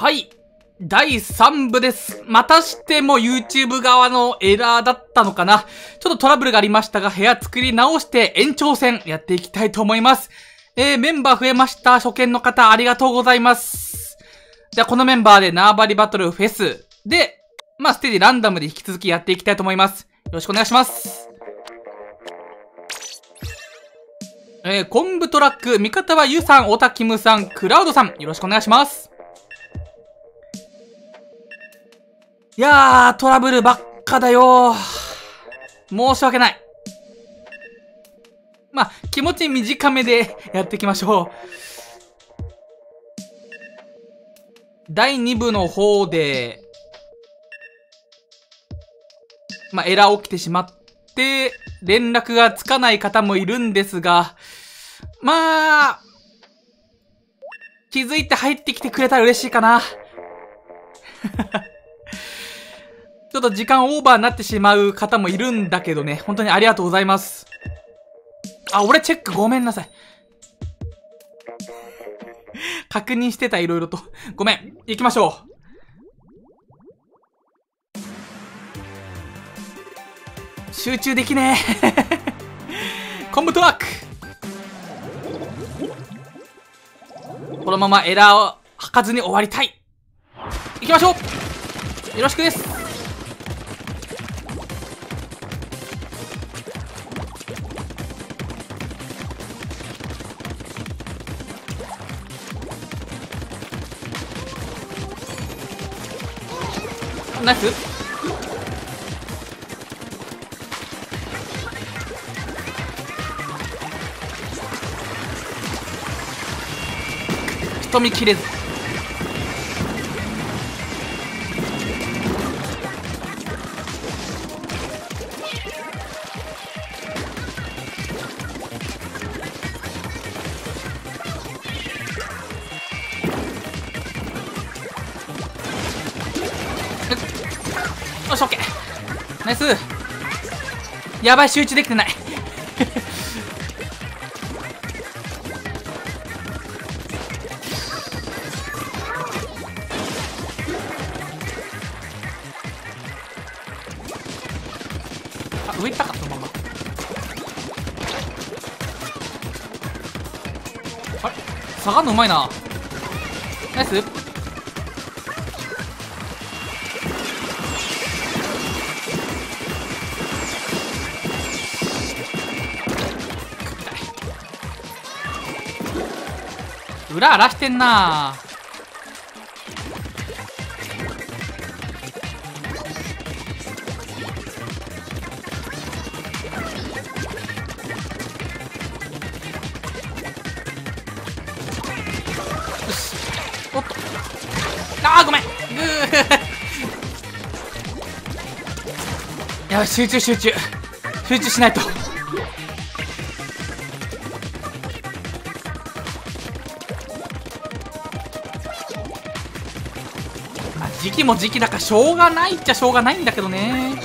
はい。第3部です。またしても YouTube 側のエラーだったのかな。ちょっとトラブルがありましたが、部屋作り直して延長戦やっていきたいと思います。メンバー増えました。初見の方ありがとうございます。じゃあこのメンバーで縄張りバトルフェスで、まあステージランダムで引き続きやっていきたいと思います。よろしくお願いします。昆布トラック、味方はゆさん、おたきむさん、クラウドさん、よろしくお願いします。いやー、トラブルばっかだよー。申し訳ない。まあ、気持ち短めでやっていきましょう。第2部の方で、まあ、エラー起きてしまって、連絡がつかない方もいるんですが、まあ、気づいて入ってきてくれたら嬉しいかな。ちょっと時間オーバーになってしまう方もいるんだけどね。本当にありがとうございます。あ、俺チェックごめんなさい。確認してた、いろいろと。ごめん。行きましょう。集中できねえ。コンボトラック。このままエラーを吐かずに終わりたい。行きましょう。よろしくです。ナイス。瞳切れず。よし、オッケー。ナイス。やばい、集中できてない。あ、上行ったか、そのまま。あれ、下がるのうまいな。ナイス。裏荒らしてんな。よし、おっと、あーごめん、グー。やばい、集中しないと。時期も時期だからしょうがないっちゃしょうがないんだけどね。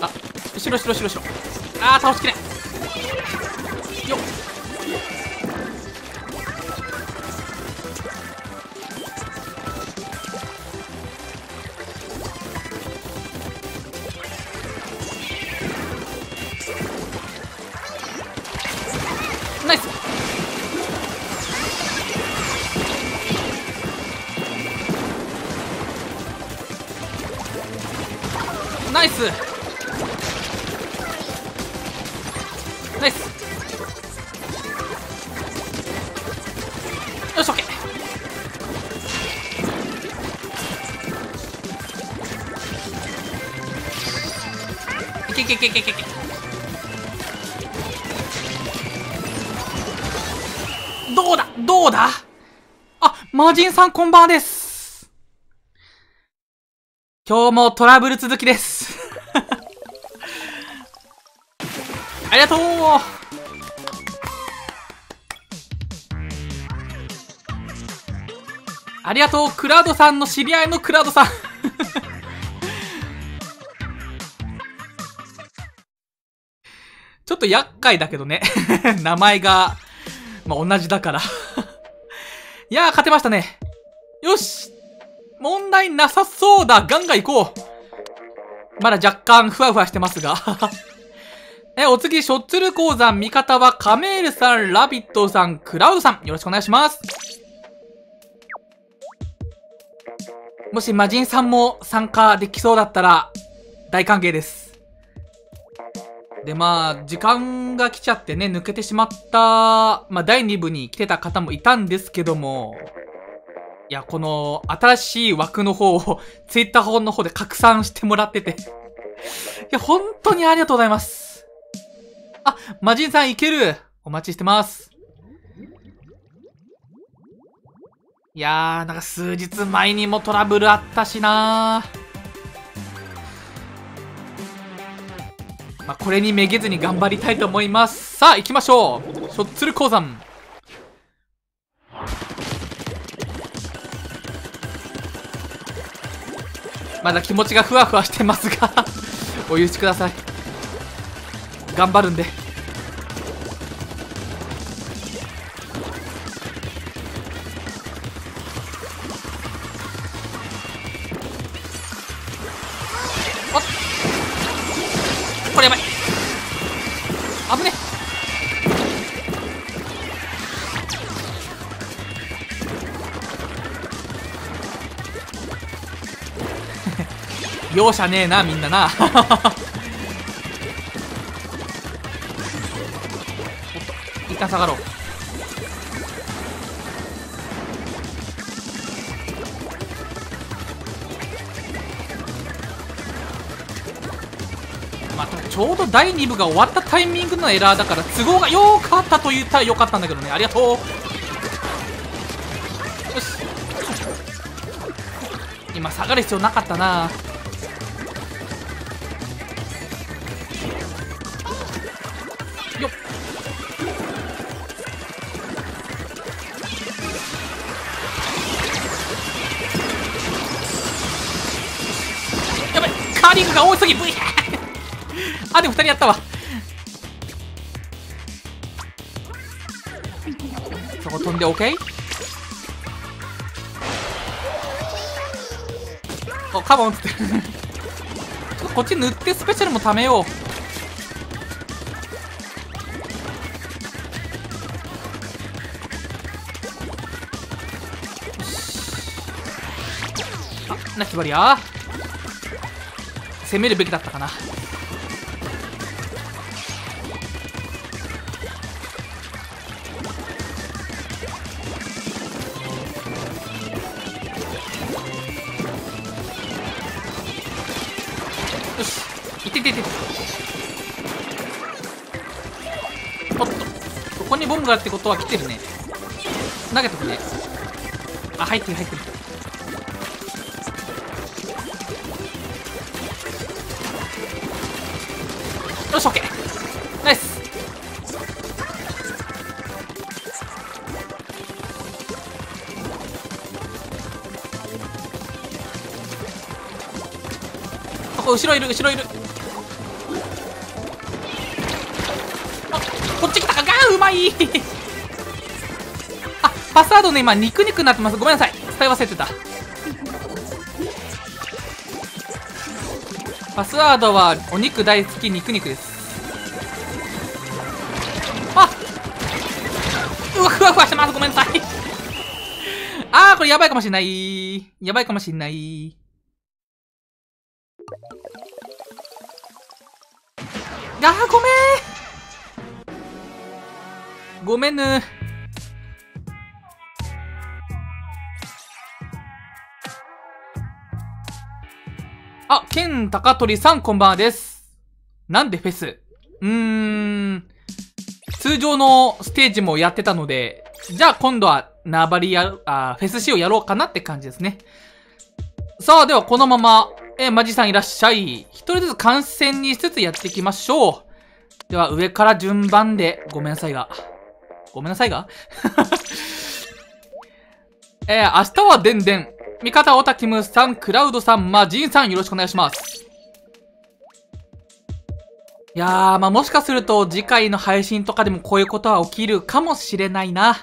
あ、後ろ。あー、倒しきれん。よっ。ナイス。ナイス。よし、オッケー。いけ。どうだ。あ、マジンさんこんばんです。今日もトラブル続きです。ありがとう。ありがとう、クラウドさんの知り合いのクラウドさん。ちょっと厄介だけどね。名前がまあ、同じだから。いやー、勝てましたね。よし。問題なさそうだ。ガンガン行こう。まだ若干ふわふわしてますが。お次、しょっつる鉱山。味方はカメールさん、ラビットさん、クラウさん。よろしくお願いします。もし魔人さんも参加できそうだったら、大歓迎です。で、まあ、時間が来ちゃってね、抜けてしまった、まあ、第2部に来てた方もいたんですけども、いや、この、新しい枠の方を、Twitter の方で拡散してもらってて。いや、本当にありがとうございます。あ、魔人さんいける。お待ちしてます。いやー、なんか数日前にもトラブルあったしなー。まあ、これにめげずに頑張りたいと思います。さあ、行きましょう。しょっつる鉱山。まだ気持ちがふわふわしてますが、お許しください。頑張るんで。これやばい、危ね。容赦ねえな、みんなな。一旦下がろう。またちょうど第2部が終わったタイミングのエラーだから、都合が良かったと言ったら良かったんだけどね。ありがとう。よし、今下がる必要なかったな。よっ、やばい、カーリングが多すぎ。ブイッ。あ、でも2人やったわ。そこ飛んで OK。 お、カモンつってる。ちょっとこっち塗ってスペシャルも貯めよう。あ、ナキバリア攻めるべきだったかな。おっと、ここにボムがあるってことは来てるね。投げとくね。あ、入ってる入ってる。よし、オッケー、ナイス。ここ後ろいる、後ろいる。こっち来た。がうまい。あ、パスワードね、今肉肉になってます。ごめんなさい、伝え忘れてた。パスワードはお肉大好き肉肉です。あ、うわ、ふわふわしてます。ごめんなさい。あー、これやばいかもしれない。やばいかもしれない。あー、ごめんごめんね。あ、ケンタカトリさん、こんばんはです。なんでフェス？通常のステージもやってたので、じゃあ今度は縄張りやる、フェス仕様やろうかなって感じですね。さあ、ではこのまま、マジさんいらっしゃい。一人ずつ観戦にしつつやっていきましょう。では上から順番で、ごめんなさいが。ごめんなさいが明日はでんでん。味方はオタキムさん、クラウドさん、マジンさん、よろしくお願いします。いいやー、まあ、もしかすると次回の配信とかでもこういうことは起きるかもしれないな。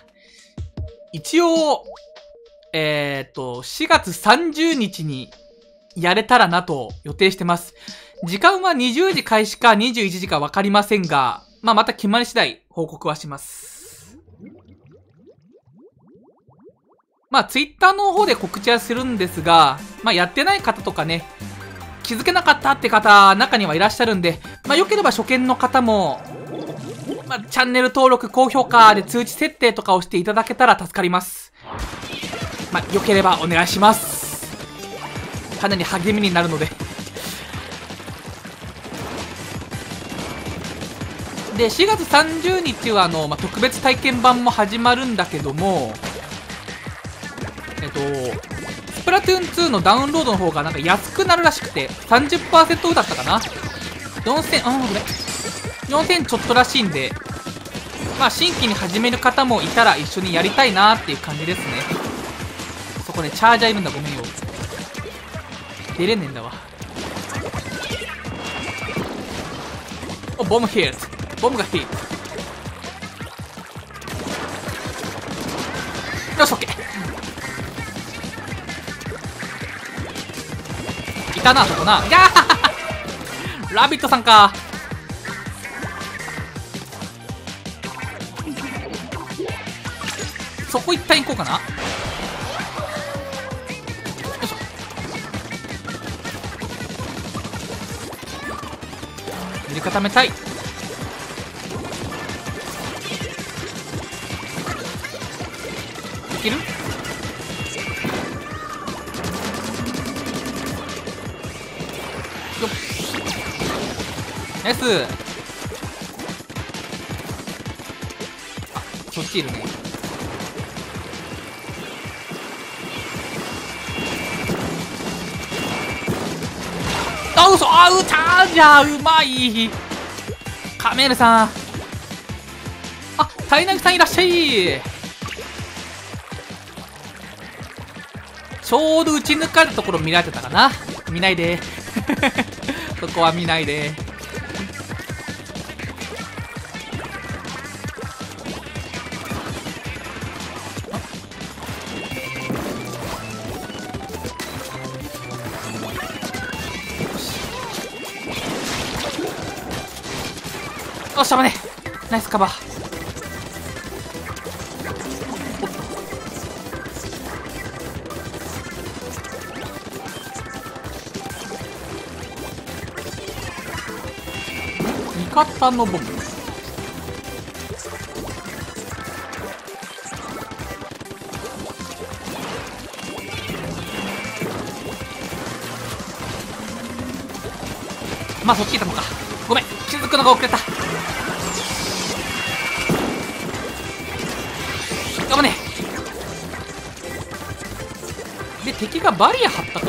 一応、4月30日にやれたらなと予定してます。時間は20時開始か21時かわかりませんが、まあ、また決まり次第報告はします。まあ、Twitter の方で告知はするんですが、まあ、やってない方とかね、気づけなかったって方、中にはいらっしゃるんで、まあ、良ければ初見の方も、まあ、チャンネル登録、高評価で通知設定とかをしていただけたら助かります。まあ、良ければお願いします。かなり励みになるので。で、4月30日はまあ、特別体験版も始まるんだけども、スプラトゥーン2のダウンロードの方がなんか安くなるらしくて 30% オフだったかな。4000ちょっとらしいんで、まあ新規に始める方もいたら一緒にやりたいなーっていう感じですね。そこでチャージャーいるんだ、ごめんよ、出れねえんだわ。お、ボムヒット、ボムがヒット、よし、オッケー。だな、そこな。ラビットさんか。そこ一旦行こうかな。よいしょ。塗り固めたい。いける？ナイス。あ、そっちいるね。あ、嘘。あ、うたーじゃうまい。カメルさん。あ、タイナギさんいらっしゃい。ちょうど打ち抜かれたところ見られてたかな。見ないで。そこは見ないで。おっしゃ、まね、ナイスカバー。味方のボム。まあそっちいたのか。ごめん、気づくのが遅れた。頑張れ。で、敵がバリア張ったか。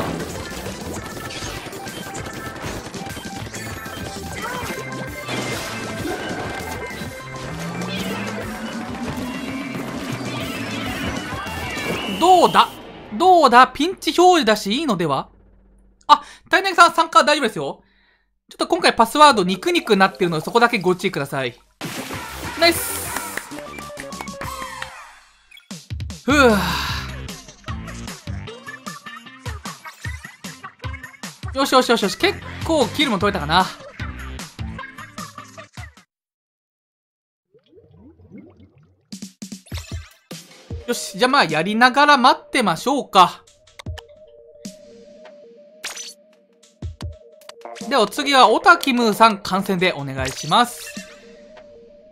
どうだ、ピンチ表示だしいいのでは。あ、タイナギさん参加大丈夫ですよ。ちょっと今回パスワードニクニクになってるのでそこだけご注意ください。ナイス。ふぅ。よしよしよしよし、結構キルも取れたかな。よし、じゃあまあやりながら待ってましょうか。で、お次は、オタキムーさん観戦でお願いします。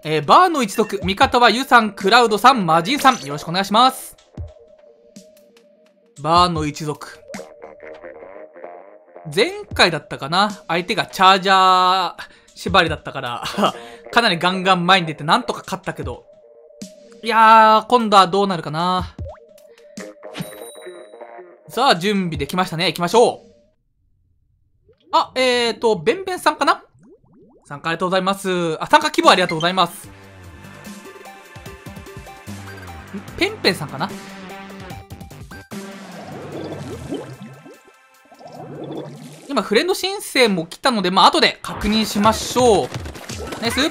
バーの一族、味方はユさん、クラウドさん、マジンさん、よろしくお願いします。バーの一族。前回だったかな？相手がチャージャー縛りだったから、かなりガンガン前に出てなんとか勝ったけど、いやー、今度はどうなるかな。さあ、準備できましたね。行きましょう。あ、ベンベンさんかな？参加ありがとうございます。あ、参加希望ありがとうございます。ペンペンさんかな？今、フレンド申請も来たので、まあ、後で確認しましょう。ナイス。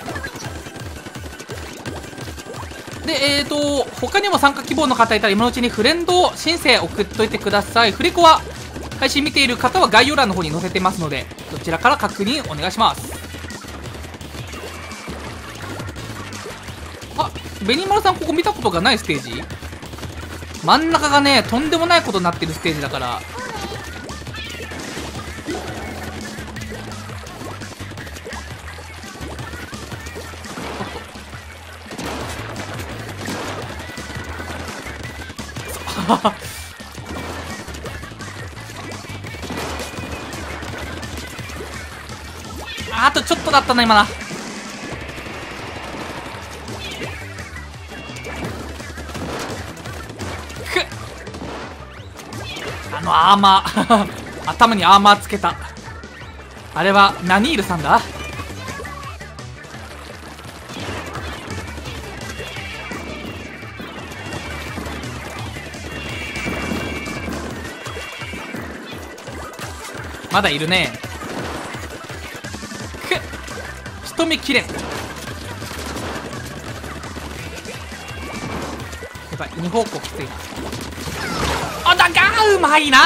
で、他にも参加希望の方いたら今のうちにフレンド申請送っといてください。振り子は配信見ている方は概要欄の方に載せてますので、そちらから確認お願いします。あ、紅丸さん、ここ見たことがないステージ、真ん中がねとんでもないことになってるステージだから、あとちょっとだったな今な。あのアーマー頭にアーマーつけたあれはナニールさんだ。まだいるね。くっ、一目きれん。やばい、2方向きついな。あ、だがーうまいな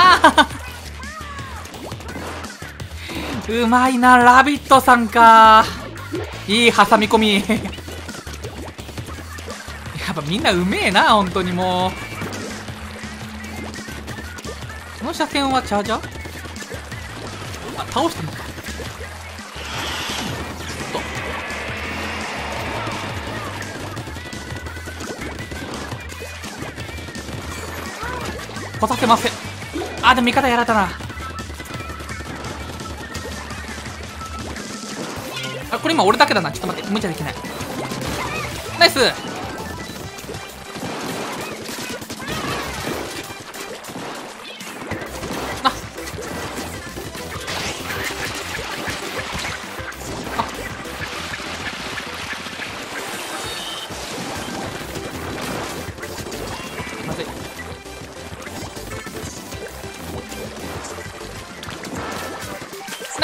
うまいな、ラビットさんかー。いい挟み込みやっぱみんなうめえな、本当にもう。この車線はチャージャー倒したのか。来させません。あ、でも味方やられたな。あ、これ今俺だけだな。ちょっと待って、無茶できない。ナイス。ナ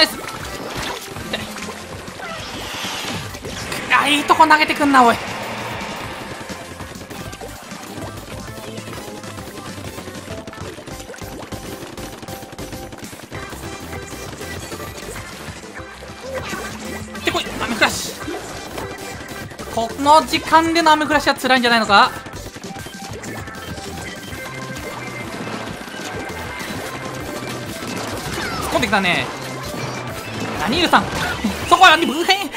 イス。あ、いいとこ投げてくんなおい。でこい、アメフラシ。この時間でのアメフラシは辛いんじゃないのか。突っ込んできたねナニールさん。そこは何ブーヘン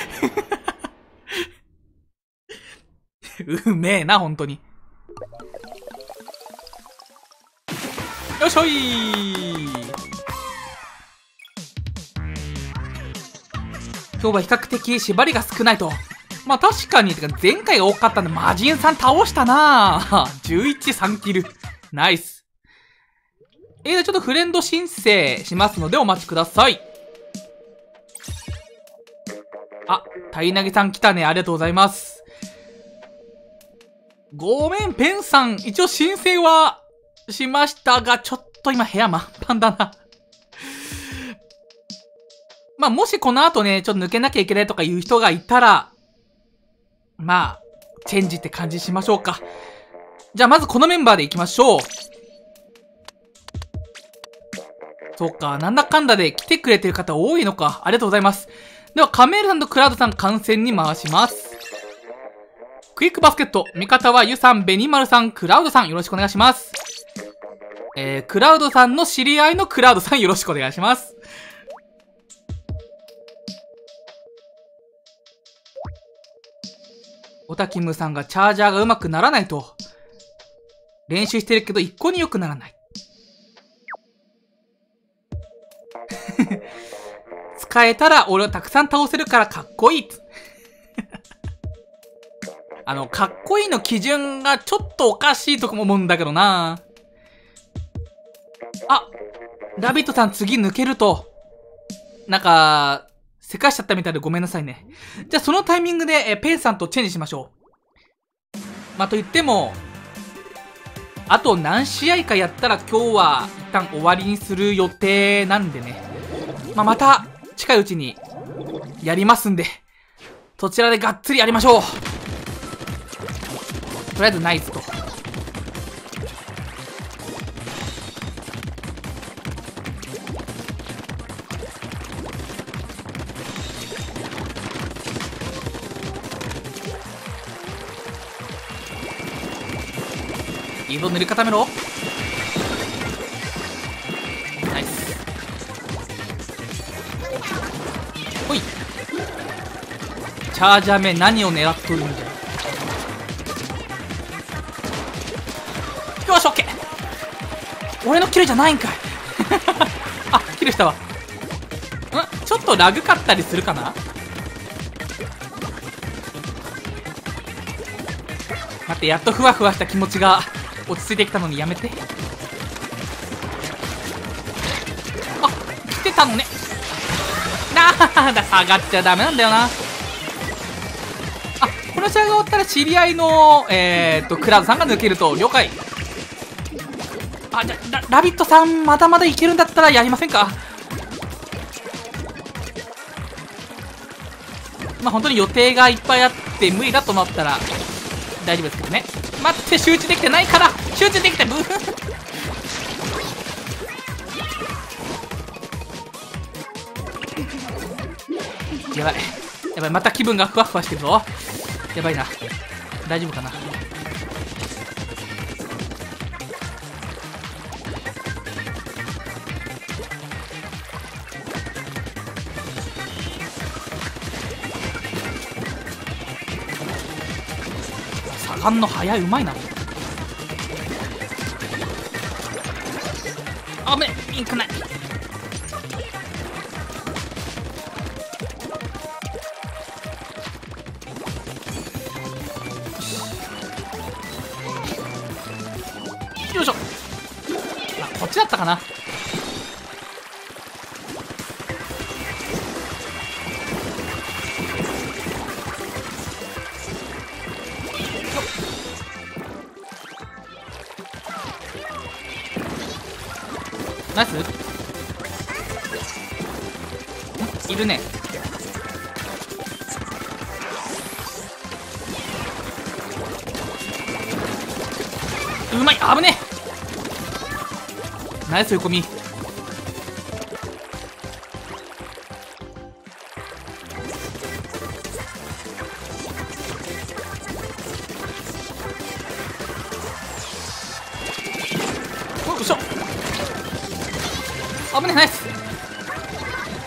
うめえな、ほんとに。よっしょい。今日は比較的縛りが少ないと。まあ確かに、てか前回が多かったんで、魔人さん倒したな11、3キル。ナイス。ちょっとフレンド申請しますのでお待ちください。あ、たいなぎさん来たね。ありがとうございます。ごめん、ペンさん。一応申請はしましたが、ちょっと今部屋満帆だな。まあ、もしこの後ね、ちょっと抜けなきゃいけないとかいう人がいたら、まあ、チェンジって感じしましょうか。じゃあまずこのメンバーでいきましょう。そうか、なんだかんだで来てくれてる方多いのか。ありがとうございます。では、カメールさんとクラウドさん、観戦に回します。クイックバスケット、味方はユさん、ベニマルさん、クラウドさん、よろしくお願いします。クラウドさんの知り合いのクラウドさん、よろしくお願いします。オタキムさんがチャージャーがうまくならないと。練習してるけど、一向に良くならない。使えたら俺をたくさん倒せるからかっこいいかっこいいの基準がちょっとおかしいとこも思うんだけどな。あ、ラビットさん次抜けると、なんか、せかしちゃったみたいでごめんなさいね。じゃあそのタイミングで、ペンさんとチェンジしましょう。まあ、と言っても、あと何試合かやったら今日は一旦終わりにする予定なんでね。まあ、また、近いうちにやりますんで、そちらでがっつりやりましょう。とりあえずナイスと。イーブン塗り固めろ。ナイス。ほい。チャージャー目何を狙っとるんだよ。よし、オッケー。俺のキルじゃないんかい。あ、キルしたわ。ん？ちょっとラグかったりするかな？待って、やっとふわふわした気持ちが落ち着いてきたのにやめて。あ、来てたのね。なんだ、下がっちゃダメなんだよな。あ、この試合が終わったら知り合いのクラウドさんが抜けると。了解。あ、じゃラビットさんまだまだいけるんだったらやりませんか。まあ本当に予定がいっぱいあって無理だとなったら大丈夫ですけどね。待って、集中できてないから。集中できてブーやばいやばい、また気分がふわふわしてるぞ。やばいな。大丈夫かな。下がんの早い、うまいな。あめ、インクない。よいしょ。あ、こっちだったかな。ナイス。いるね。うまい。危ねえ。ナイス横見。うそ。危ねえ。ナイス。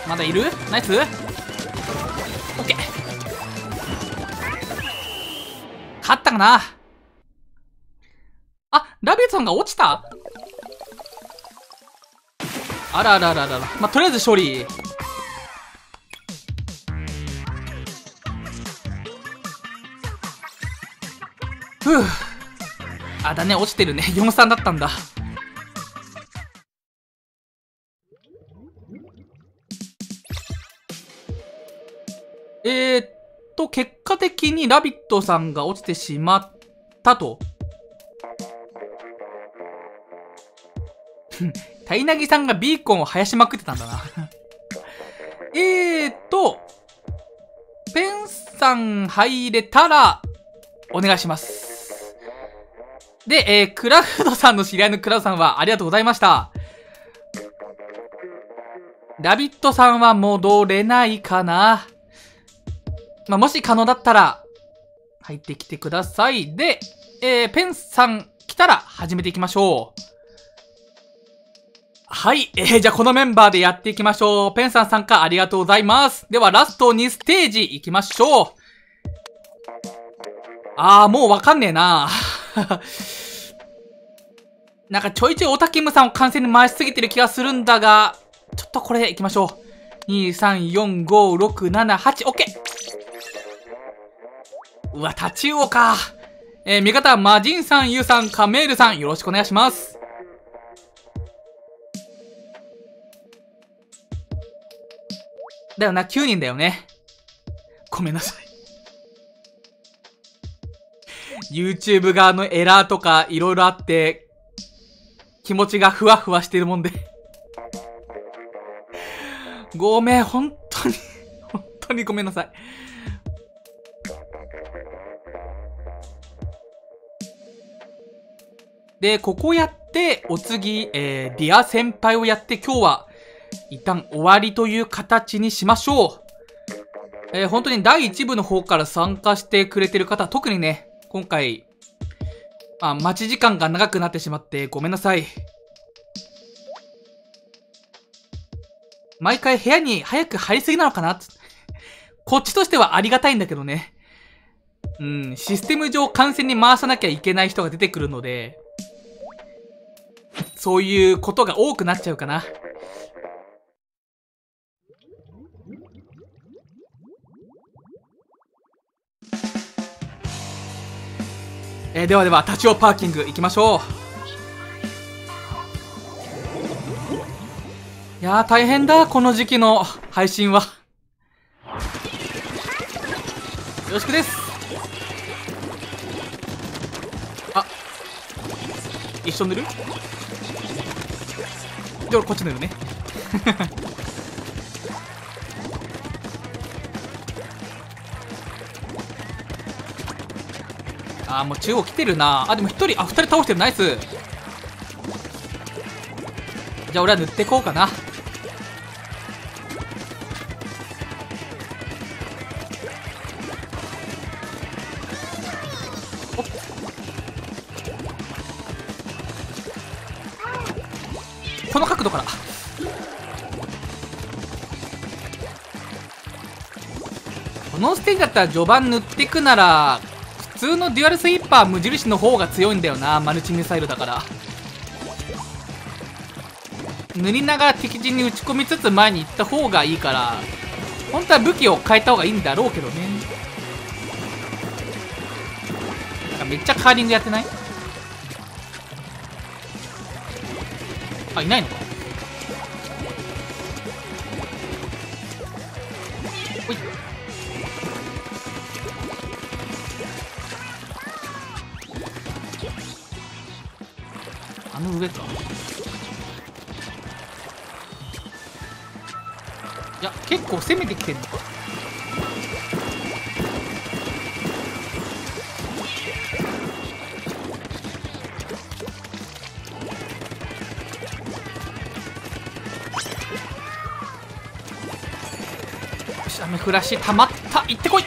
まだいる。ナイス。オッケー。勝ったかな。あ、ラビットさんが落ちた。あらあらあらあら。まあ、とりあえず勝利。ふう。あ、だね、落ちてるね。4-3だったんだ。結果的にラビットさんが落ちてしまったと。タイナギさんがビーコンを生やしまくってたんだな。ペンさん入れたら、お願いします。で、クラフトさんの知り合いのクラフトさんはありがとうございました。ラビットさんは戻れないかな。まあ、もし可能だったら、入ってきてください。で、ペンさん来たら始めていきましょう。はい。じゃあこのメンバーでやっていきましょう。ペンさん参加ありがとうございます。では、ラスト2ステージ行きましょう。あー、もうわかんねえな。なんかちょいちょいオタキムさんを完全に回しすぎてる気がするんだが、ちょっとこれ行きましょう。2、3、4、5、6、7、8、OK！うわ、タチウオか。味方はマジンさん、ユウさん、カメールさん、よろしくお願いします。だよな、9人だよね。ごめんなさい。YouTube 側のエラーとかいろいろあって、気持ちがふわふわしてるもんで。ごめん、本当に、本当にごめんなさい。で、ここやって、お次、ディア先輩をやって、今日は、一旦終わりという形にしましょう。本当に第1部の方から参加してくれてる方、特にね、今回、待ち時間が長くなってしまってごめんなさい。毎回部屋に早く入りすぎなのかなこっちとしてはありがたいんだけどね。うん、システム上完全に回さなきゃいけない人が出てくるので、そういうことが多くなっちゃうかな。ではでは、立ち往パーキング行きましょう。いやー大変だ、この時期の配信は。よろしくです。あ、一緒塗る？で、俺こっち塗るね。あーもう中央来てるな。あでも1人、あ2人倒してる。ナイス。じゃあ俺は塗ってこうかな。おっ、この角度からこのステージだったら序盤塗っていくなら普通のデュアルスイーパー無印の方が強いんだよな。マルチミサイルだから塗りながら敵陣に打ち込みつつ前に行った方がいいから、本当は武器を変えた方がいいんだろうけどね。なんかめっちゃカーリングやってない？あ、いないのか。ほい、あの上か。いや結構攻めてきてるのか。よし、雨降らし溜まった、行ってこい。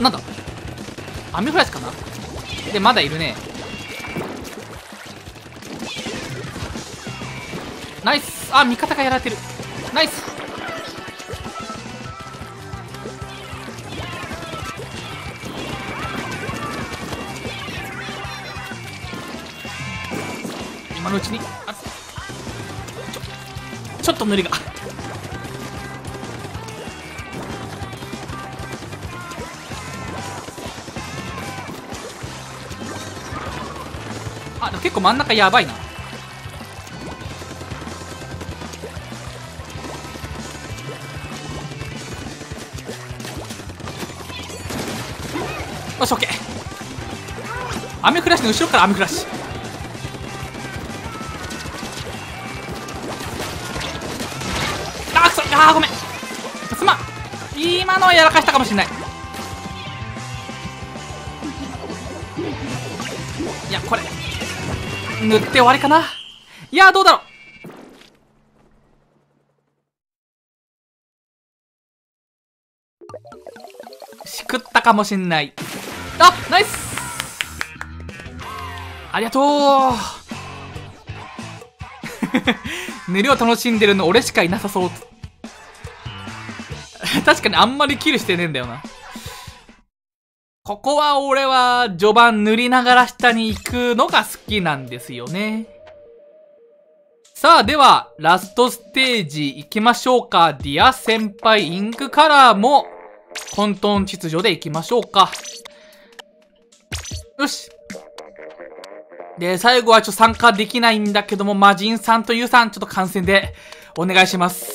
なんだアメフラシかな。でまだいるね。ナイス。あ味方がやられてる。ナイス。今のうちに、あちょっと塗りが結構真ん中やばいな。よし OK。 アメフラシの後ろからアメフラシ。あーくそ、あーごめん、すまん。今のはやらかしたかもしれない。いやこれ塗って終わりかな。いやーどうだろう。しくったかもしんない。あナイス、ありがとう。塗りを楽しんでるの俺しかいなさそう。確かにあんまりキルしてねえんだよな。ここは俺は序盤塗りながら下に行くのが好きなんですよね。さあではラストステージ行きましょうか。ディア先輩インクカラーも混沌秩序で行きましょうか。よし。で、最後はちょっと参加できないんだけども、魔人さんとユウさんちょっと観戦でお願いします。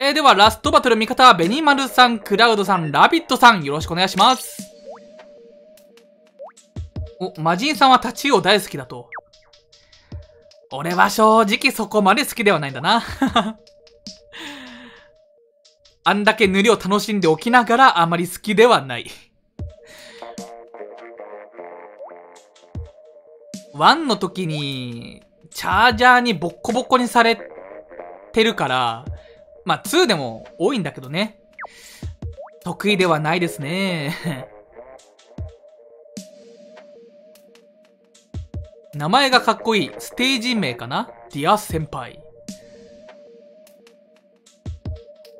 ではラストバトル、味方はベニマルさん、クラウドさん、ラビットさん、よろしくお願いします。お、魔人さんはタチウオ大好きだと。俺は正直そこまで好きではないんだな。あんだけ塗りを楽しんでおきながらあまり好きではない。1の時にチャージャーにボッコボコにされてるから、まあ2でも多いんだけどね。得意ではないですね。名前がかっこいい。ステージ名かな？ディア先輩。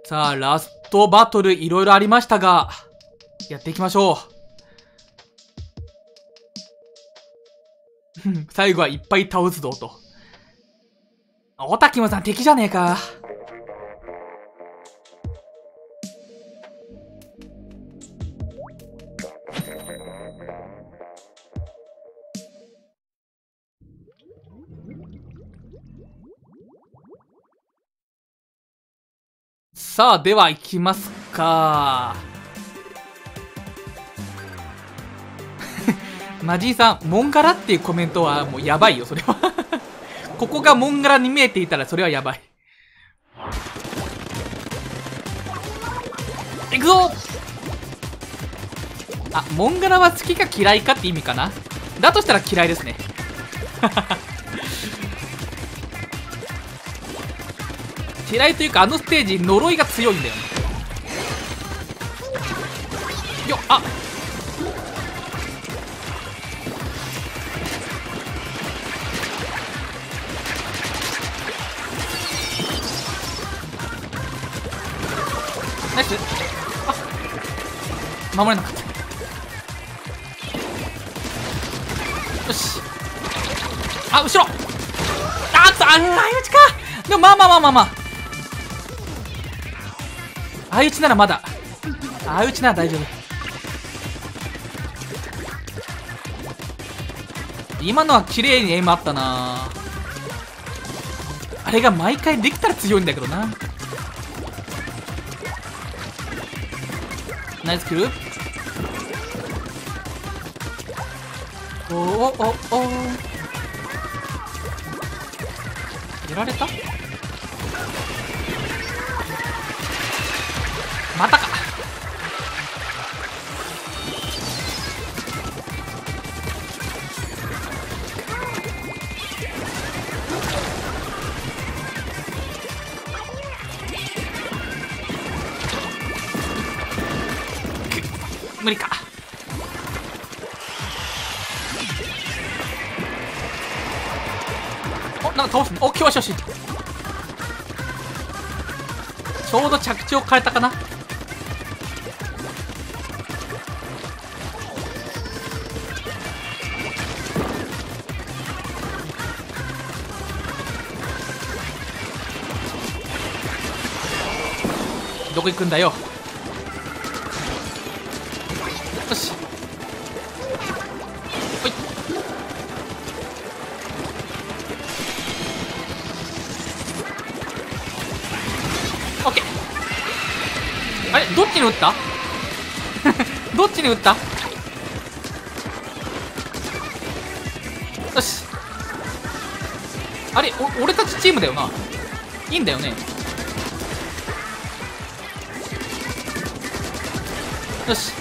さあ、ラストバトルいろいろありましたが、やっていきましょう。最後はいっぱい倒すぞと。おたきもさん敵じゃねえか。さあ、では行きますか。マジーさん、モンガラっていうコメントはもうやばいよ、それは。ここがモンガラに見えていたらそれはやばい。行くぞ。あ、モンガラは好きか嫌いかって意味かな。だとしたら嫌いですね。嫌いというか、あのステージ呪いが強いんだよね。よっ、あっ、ナイス。あ、守れなかった。よし、あ、後ろ、あっと、あんないうちか。でもまあまあまあまあまあ、相打ちならまだ、相打ちなら大丈夫。今のは綺麗にエイムあったな。あれが毎回できたら強いんだけどな。ナイスクルー。おーおーおーおお、やられた。またか。無理か。お、なんか倒すの。お、今日はよしよし。ちょうど着地を変えたかな。どこ行くんだよ。よし、ほい。オッケー。あれ、どっちに打った？どっちに打った？よし。あれ、俺たちチームだよな。いいんだよね。よし、よ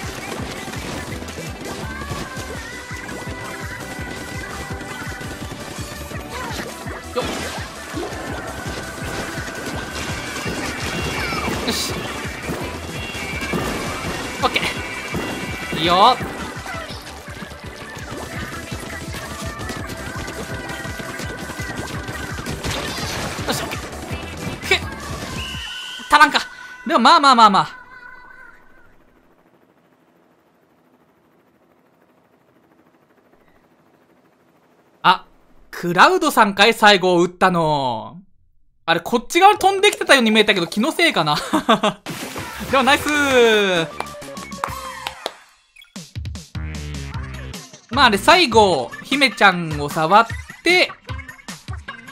っ、よし、オッケー。いいよ。よし、くっ、足らんか。でもまあまあまあまあ、クラウドさんかい、最後打ったの。あれ、こっち側に飛んできてたように見えたけど、気のせいかな。でもナイスー。まあ、あれ、最後、姫ちゃんを触って、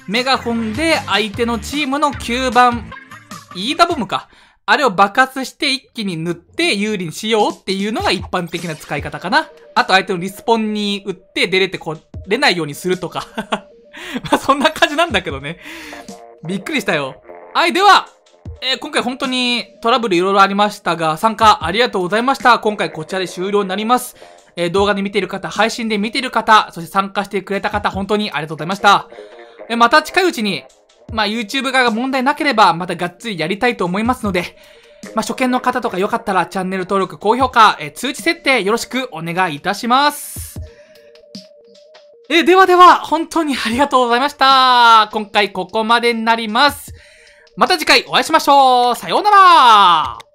メガホンで相手のチームの9番、イーダボムか。あれを爆発して一気に塗って有利にしようっていうのが一般的な使い方かな。あと相手のリスポンに打って出れてこれないようにするとか。まあそんな感じなんだけどね。びっくりしたよ。はい、では、今回本当にトラブルいろいろありましたが、参加ありがとうございました。今回こちらで終了になります。動画で見ている方、配信で見ている方、そして参加してくれた方、本当にありがとうございました。また近いうちに、まあ YouTube 側が問題なければ、またがっつりやりたいと思いますので、まあ初見の方とかよかったらチャンネル登録、高評価、通知設定よろしくお願いいたします。ではでは、本当にありがとうございました。今回ここまでになります。また次回お会いしましょう。さようなら。